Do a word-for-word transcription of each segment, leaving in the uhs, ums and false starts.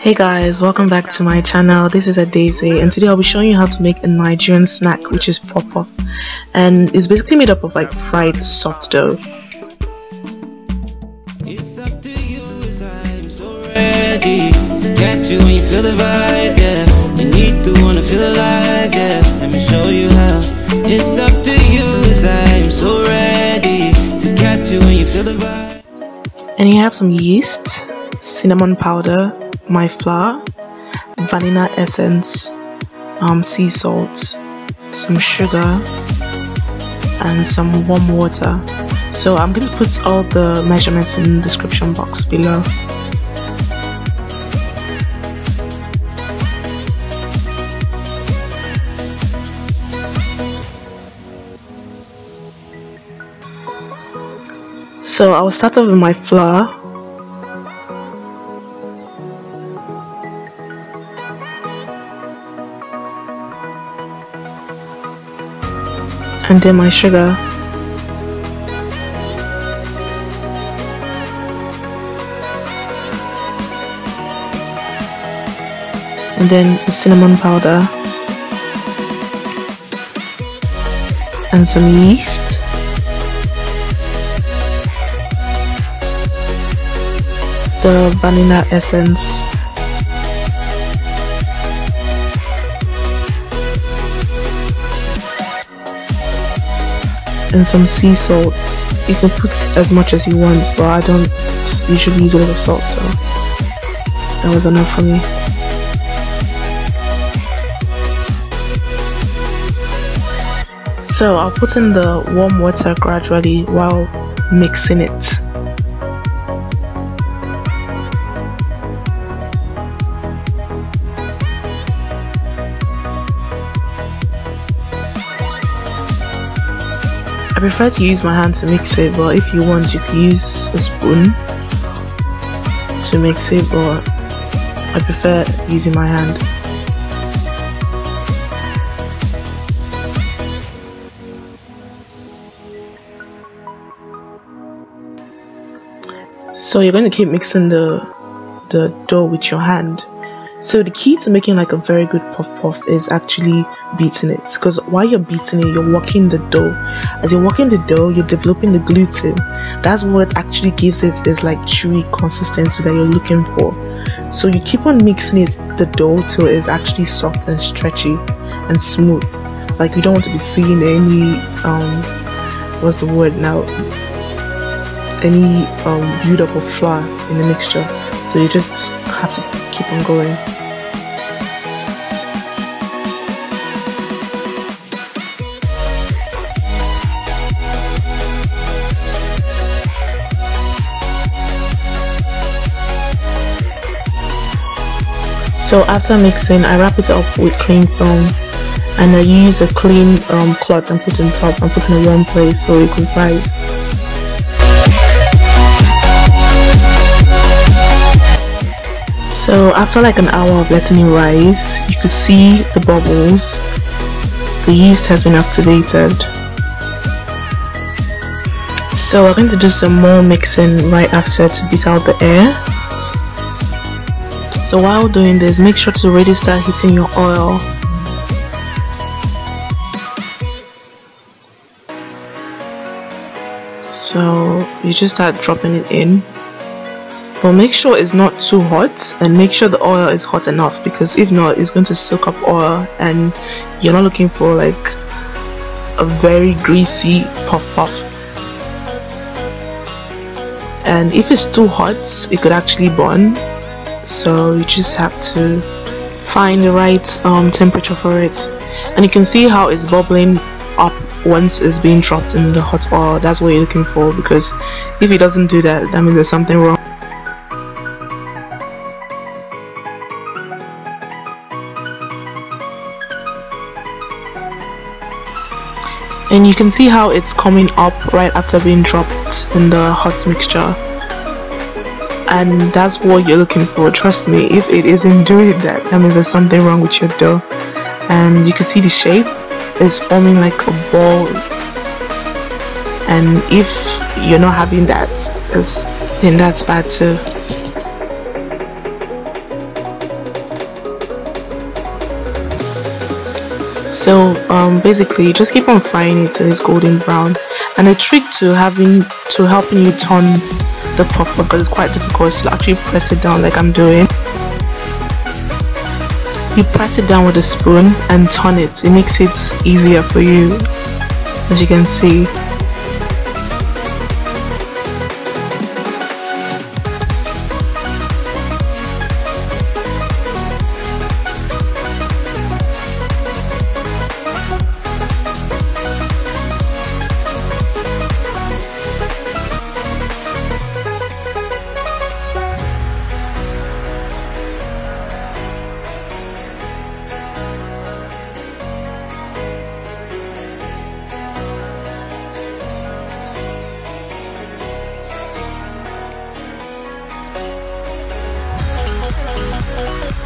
Hey guys, welcome back to my channel. This is Adaeze and today I'll be showing you how to make a Nigerian snack which is puff-puff, and it's basically made up of like fried soft dough. It's up to you, as I'm so ready. Get you when you feel the vibe, yeah. You need to wanna feel alive, yeah. Let me show you how. It's up to you, as I'm so ready. To catch you when you feel the vibe. And you have some yeast, cinnamon powder, my flour, vanilla essence, um, sea salt, some sugar and some warm water. So I'm going to put all the measurements in the description box below. So I'll start off with my flour. And then my sugar. And then the cinnamon powder. And some yeast. The vanilla essence. And some sea salt. You can put as much as you want, but I don't usually use a lot of salt, so that was enough for me. So I'll put in the warm water gradually while mixing it. I prefer to use my hand to mix it, but if you want you can use a spoon to mix it, but I prefer using my hand. So you're going to keep mixing the, the dough with your hand. So the key to making like a very good puff puff is actually beating it, because while you're beating it you're working the dough. As you're working the dough you're developing the gluten. That's what actually gives it is like chewy consistency that you're looking for. So you keep on mixing it, the dough, till it's actually soft and stretchy and smooth. Like you don't want to be seeing any um what's the word now any um build up of flour in the mixture, so you just have to keep on going. So after mixing, I wrap it up with cling film, and I use a clean um, cloth and put it on top and put it in one place so it could rise. So after like an hour of letting it rise, you can see the bubbles. The yeast has been activated. So we're going to do some more mixing right after to beat out the air. So while doing this, make sure to already start heating your oil. So you just start dropping it in. But make sure it's not too hot, and make sure the oil is hot enough, because if not it's going to soak up oil and you're not looking for like a very greasy puff puff. And if it's too hot it could actually burn, so you just have to find the right um, temperature for it. And you can see how it's bubbling up once it's being dropped in the hot oil. That's what you're looking for, because if it doesn't do that, that means there's something wrong. And you can see how it's coming up right after being dropped in the hot mixture, and that's what you're looking for. Trust me, if it isn't doing that, that means there's something wrong with your dough. And you can see the shape is forming like a ball, and if you're not having that, then that's bad too. So um, basically you just keep on frying it till it's golden brown. And the trick to having to helping you turn the puff puff, because it's quite difficult, is to actually press it down like I'm doing. You press it down with a spoon and turn it. It makes it easier for you, as you can see.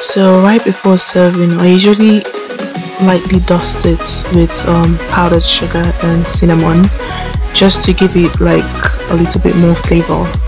So right before serving, I usually lightly dust it with um, powdered sugar and cinnamon, just to give it like a little bit more flavor.